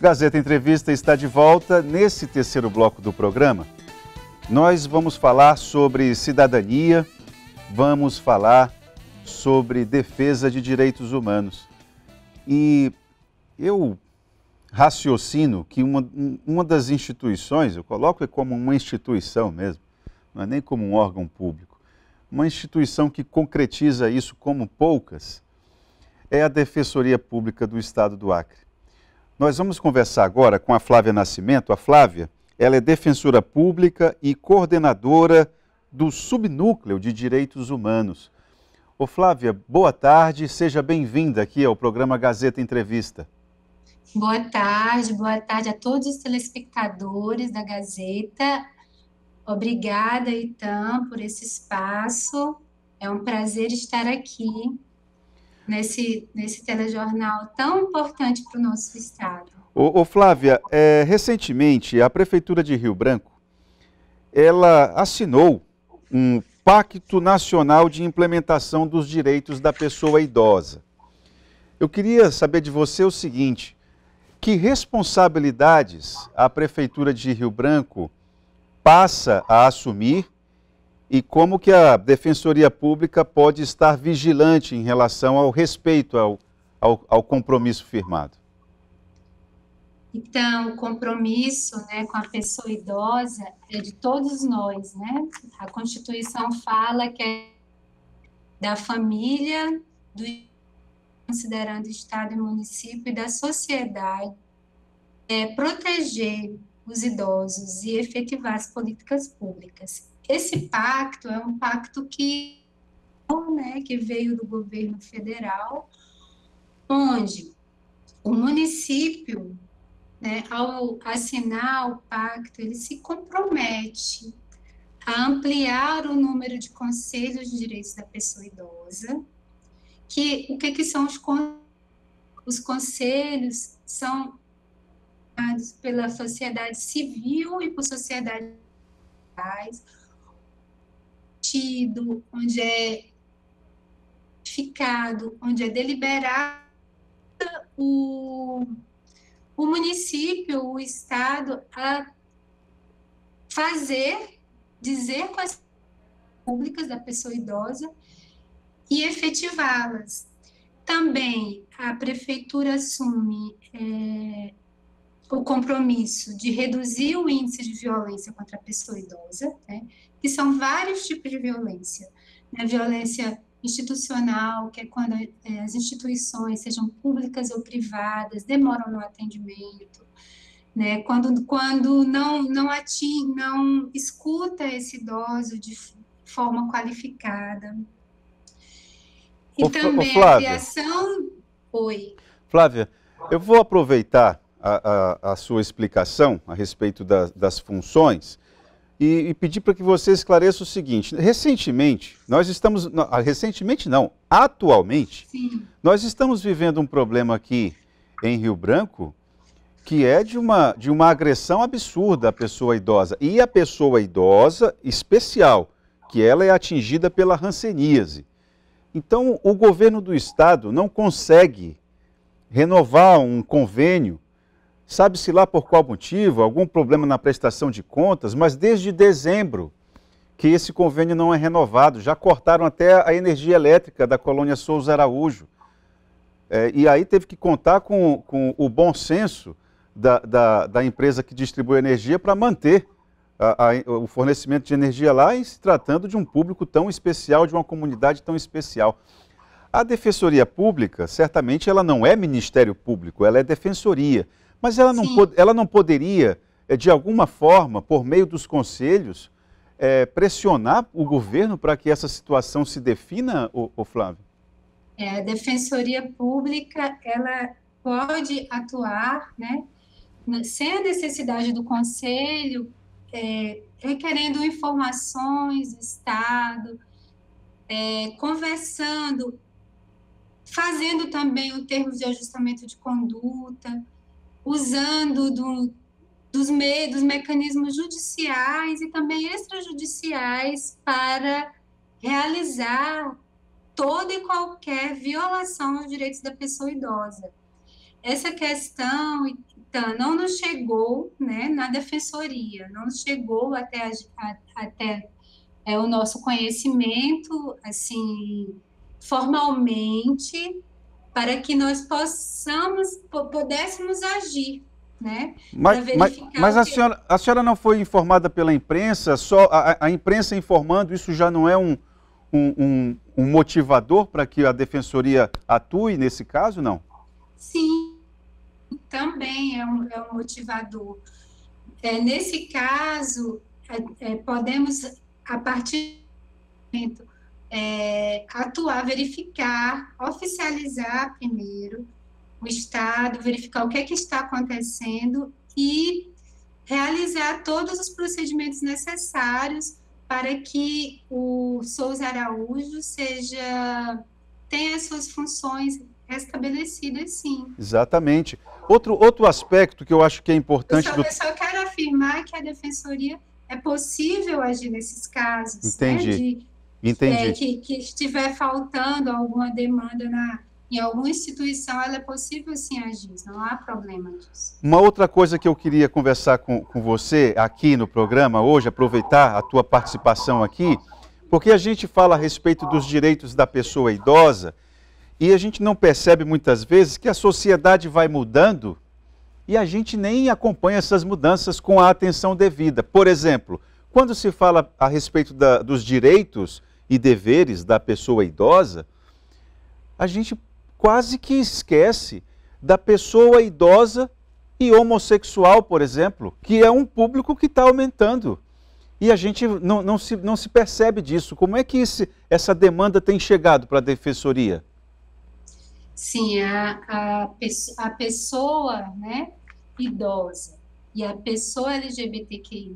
Gazeta Entrevista está de volta. Nesse terceiro bloco do programa, nós vamos falar sobre cidadania, vamos falar sobre defesa de direitos humanos. E eu raciocino que uma das instituições, eu coloco como uma instituição mesmo, não é nem como um órgão público, uma instituição que concretiza isso como poucas, é a Defensoria Pública do Estado do Acre. Nós vamos conversar agora com a Flávia Nascimento. A Flávia, ela é defensora pública e coordenadora do Subnúcleo de Direitos Humanos. Ô Flávia, boa tarde, seja bem-vinda aqui ao programa Gazeta Entrevista. Boa tarde a todos os telespectadores da Gazeta. Obrigada, Itam, por esse espaço. É um prazer estar aqui nesse telejornal tão importante para o nosso estado. Ô Flávia, recentemente a Prefeitura de Rio Branco, ela assinou um Pacto Nacional de Implementação dos Direitos da Pessoa Idosa. Eu queria saber de você o seguinte: que responsabilidades a Prefeitura de Rio Branco passa a assumir e como que a Defensoria Pública pode estar vigilante em relação ao respeito ao compromisso firmado? Então, o compromisso, com a pessoa idosa é de todos nós, A Constituição fala que é da família, considerando Estado e município, e da sociedade, proteger os idosos e efetivar as políticas públicas. Esse pacto é um pacto que veio do governo federal, onde o município, ao assinar o pacto, ele se compromete a ampliar o número de conselhos de direitos da pessoa idosa. O que são os conselhos? São formados pela sociedade civil e por sociedades locais, onde é ficado, onde é deliberado o município, o estado, a dizer quais públicas da pessoa idosa e efetivá-las. Também a prefeitura assume o compromisso de reduzir o índice de violência contra a pessoa idosa, que são vários tipos de violência. Violência institucional, que é quando as instituições, sejam públicas ou privadas, demoram no atendimento, quando não escuta esse idoso de forma qualificada. E também Flávia, a criação... Oi. Flávia, eu vou aproveitar a sua explicação a respeito das funções e pedir para que você esclareça o seguinte. Recentemente, atualmente, sim, nós estamos vivendo um problema aqui em Rio Branco que é de uma agressão absurda à pessoa idosa. E a pessoa idosa especial, que ela é atingida pela hanseníase. Então, o governo do estado não consegue renovar um convênio, sabe-se lá por qual motivo, algum problema na prestação de contas, mas desde dezembro que esse convênio não é renovado. Já cortaram até a energia elétrica da colônia Souza Araújo. E aí teve que contar com o bom senso da empresa que distribui energia para manter o fornecimento de energia lá, e se tratando de um público tão especial, de uma comunidade tão especial. A Defensoria Pública, certamente, ela não é Ministério Público, ela é Defensoria, mas ela não poderia, de alguma forma, por meio dos conselhos, pressionar o governo para que essa situação se defina, ô Flávio? A Defensoria Pública, ela pode atuar, sem a necessidade do conselho, requerendo informações do estado, conversando, fazendo também o termo de ajustamento de conduta, usando dos mecanismos judiciais e também extrajudiciais para realizar toda e qualquer violação aos direitos da pessoa idosa. Essa questão Então, não nos chegou, né, na defensoria, não nos chegou até o nosso conhecimento, assim, formalmente, para que nós pudéssemos agir, né? Mas a senhora não foi informada pela imprensa? Só a imprensa informando, isso já não é um motivador para que a defensoria atue nesse caso, não? Sim, também é um motivador. Nesse caso, podemos, a partir do momento, atuar, verificar, oficializar primeiro o Estado, verificar o que é que está acontecendo e realizar todos os procedimentos necessários para que o Souza Araújo tenha as suas funções restabelecidas, sim. Exatamente. Outro aspecto que eu acho que é importante... Eu só quero afirmar que a Defensoria é possível agir nesses casos. Entendi. Né, entendi. Que estiver faltando alguma demanda em alguma instituição, ela é possível sim agir, não há problema disso. Uma outra coisa que eu queria conversar com você aqui no programa hoje, aproveitar a tua participação aqui, porque a gente fala a respeito dos direitos da pessoa idosa e a gente não percebe muitas vezes que a sociedade vai mudando e a gente nem acompanha essas mudanças com a atenção devida. Por exemplo, quando se fala a respeito dos direitos e deveres da pessoa idosa, a gente quase que esquece da pessoa idosa e homossexual, por exemplo, que é um público que está aumentando. E a gente não se percebe disso. Como é que essa demanda tem chegado para a Defensoria? Sim, a pessoa, né, idosa e a pessoa LGBTQI+,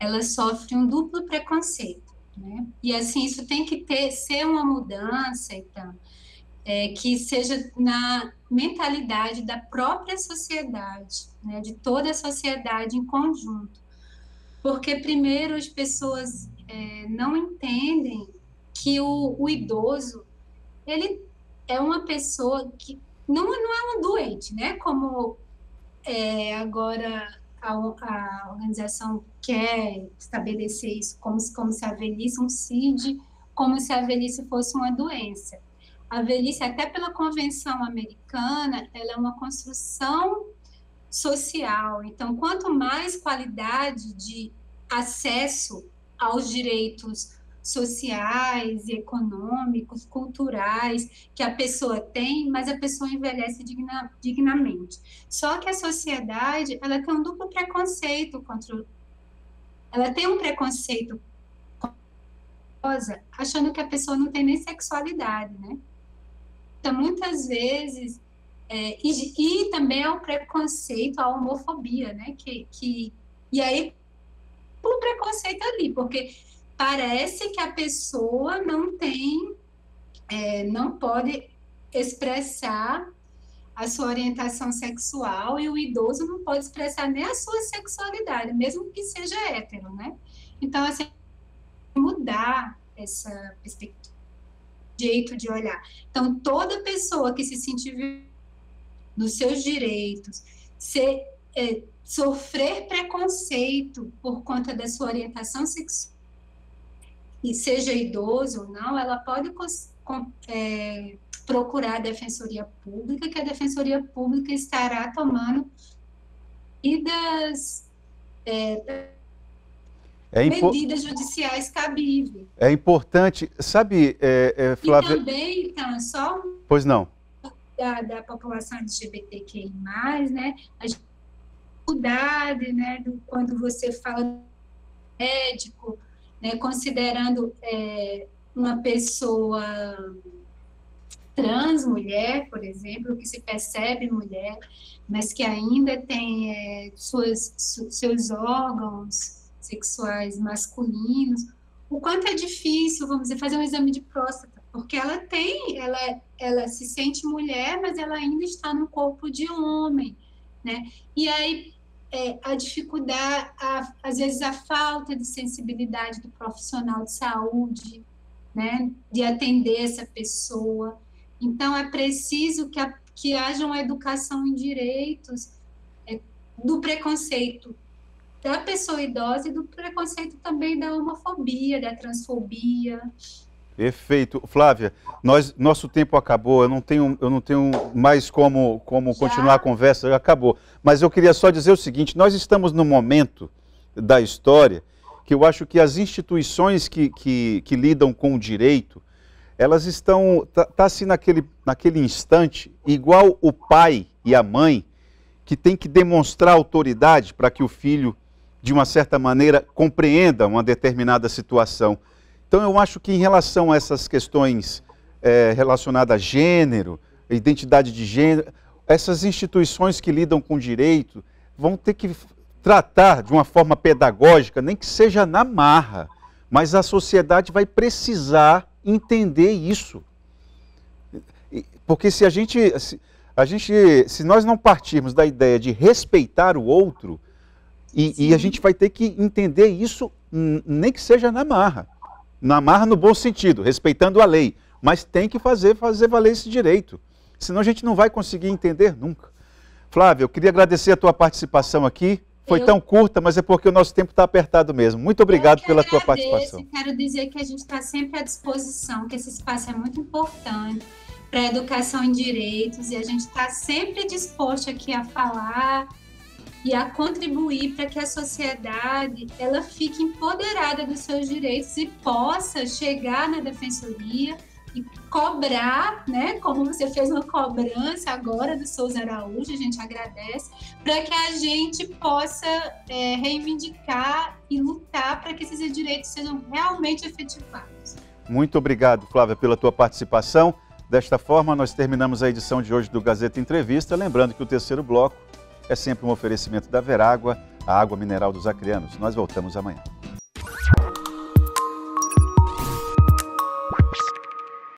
ela sofre um duplo preconceito, né? E assim, isso tem que ser uma mudança, então, que seja na mentalidade da própria sociedade, né, de toda a sociedade em conjunto. Porque primeiro as pessoas não entendem que o idoso, ele é uma pessoa que não é um doente, né, como agora... A organização quer estabelecer isso como se a velhice, um CID, como se a velhice fosse uma doença. A velhice, até pela Convenção Americana, ela é uma construção social. Então, quanto mais qualidade de acesso aos direitos sociais, econômicos, culturais, que a pessoa tem, mas a pessoa envelhece dignamente. Só que a sociedade, ela tem um duplo preconceito ela tem um preconceito achando que a pessoa não tem nem sexualidade, né? Então, muitas vezes, e também é um preconceito, a homofobia, né? E aí, o preconceito ali, porque parece que a pessoa não pode expressar a sua orientação sexual e o idoso não pode expressar nem a sua sexualidade, mesmo que seja hétero, né? Então, assim, mudar essa perspectiva, jeito de olhar. Então, toda pessoa que se sentir nos seus direitos, sofrer preconceito por conta da sua orientação sexual, e seja idoso ou não, ela pode procurar a Defensoria Pública, que a Defensoria Pública estará tomando medidas judiciais cabíveis. É importante, sabe, Flávia... E também, então, só... Pois não. Da população LGBTQI+, né, a dificuldade, né, quando você fala do médico... Né, considerando uma pessoa trans, mulher, por exemplo, que se percebe mulher, mas que ainda tem seus órgãos sexuais masculinos, o quanto é difícil, vamos dizer, fazer um exame de próstata, porque ela se sente mulher, mas ela ainda está no corpo de homem, né? E aí, a dificuldade, às vezes a falta de sensibilidade do profissional de saúde, né, de atender essa pessoa. Então, é preciso que haja uma educação em direitos do preconceito da pessoa idosa e do preconceito também da homofobia, da transfobia. Perfeito. Flávia, nosso tempo acabou, eu não tenho mais como continuar a conversa, já acabou. Mas eu queria só dizer o seguinte, nós estamos num momento da história que eu acho que as instituições que lidam com o direito, elas estão, tá-se naquele instante, igual o pai e a mãe, que tem que demonstrar autoridade para que o filho, de uma certa maneira, compreenda uma determinada situação. Então, eu acho que em relação a essas questões relacionadas a gênero, identidade de gênero, essas instituições que lidam com direito vão ter que tratar de uma forma pedagógica, nem que seja na marra, mas a sociedade vai precisar entender isso. Porque se nós não partirmos da ideia de respeitar o outro, e a gente vai ter que entender isso, nem que seja na marra. Na marra no bom sentido, respeitando a lei, mas tem que fazer valer esse direito, senão a gente não vai conseguir entender nunca. Flávia, eu queria agradecer a tua participação aqui, foi tão curta, mas é porque o nosso tempo está apertado mesmo. Muito obrigado pela tua participação. Quero dizer que a gente está sempre à disposição, que esse espaço é muito importante para a educação em direitos e a gente está sempre disposto aqui a falar e a contribuir para que a sociedade ela fique empoderada dos seus direitos e possa chegar na defensoria e cobrar, né, como você fez uma cobrança agora do Souza Araújo, a gente agradece, para que a gente possa reivindicar e lutar para que esses direitos sejam realmente efetivados. Muito obrigado, Flávia, pela tua participação. Desta forma, nós terminamos a edição de hoje do Gazeta Entrevista, lembrando que o terceiro bloco é sempre um oferecimento da Verágua, a água mineral dos acreanos. Nós voltamos amanhã.